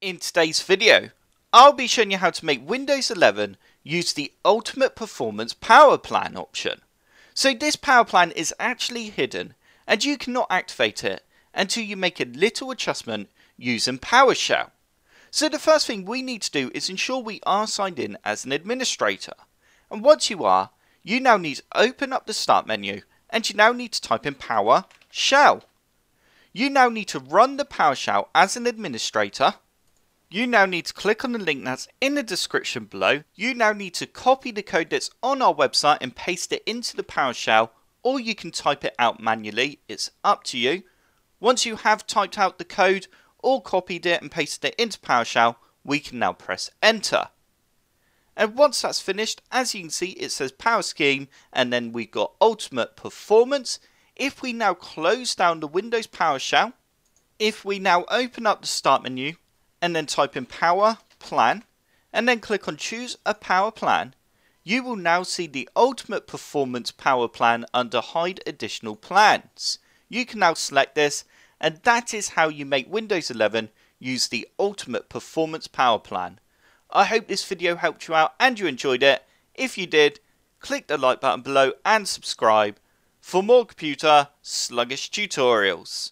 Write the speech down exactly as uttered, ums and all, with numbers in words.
In today's video, I'll be showing you how to make Windows eleven use the Ultimate Performance Power Plan option. So this power plan is actually hidden and you cannot activate it until you make a little adjustment using PowerShell. So the first thing we need to do is ensure we are signed in as an administrator. And once you are, you now need to open up the start menu and you now need to type in PowerShell. You now need to run the PowerShell as an administrator. You now need to click on the link that's in the description below. You now need to copy the code that's on our website and paste it into the PowerShell, or you can type it out manually, it's up to you. Once you have typed out the code or copied it and pasted it into PowerShell, we can now press enter. And once that's finished, as you can see, it says Power Scheme and then we've got Ultimate Performance. If we now close down the Windows PowerShell, if we now open up the start menu, and then type in Power Plan and then click on Choose a Power Plan, you will now see the Ultimate Performance Power Plan under Hide Additional Plans. You can now select this, and that is how you make Windows eleven use the Ultimate Performance Power Plan. I hope this video helped you out and you enjoyed it. If you did, click the like button below and subscribe for more computer sluggish tutorials.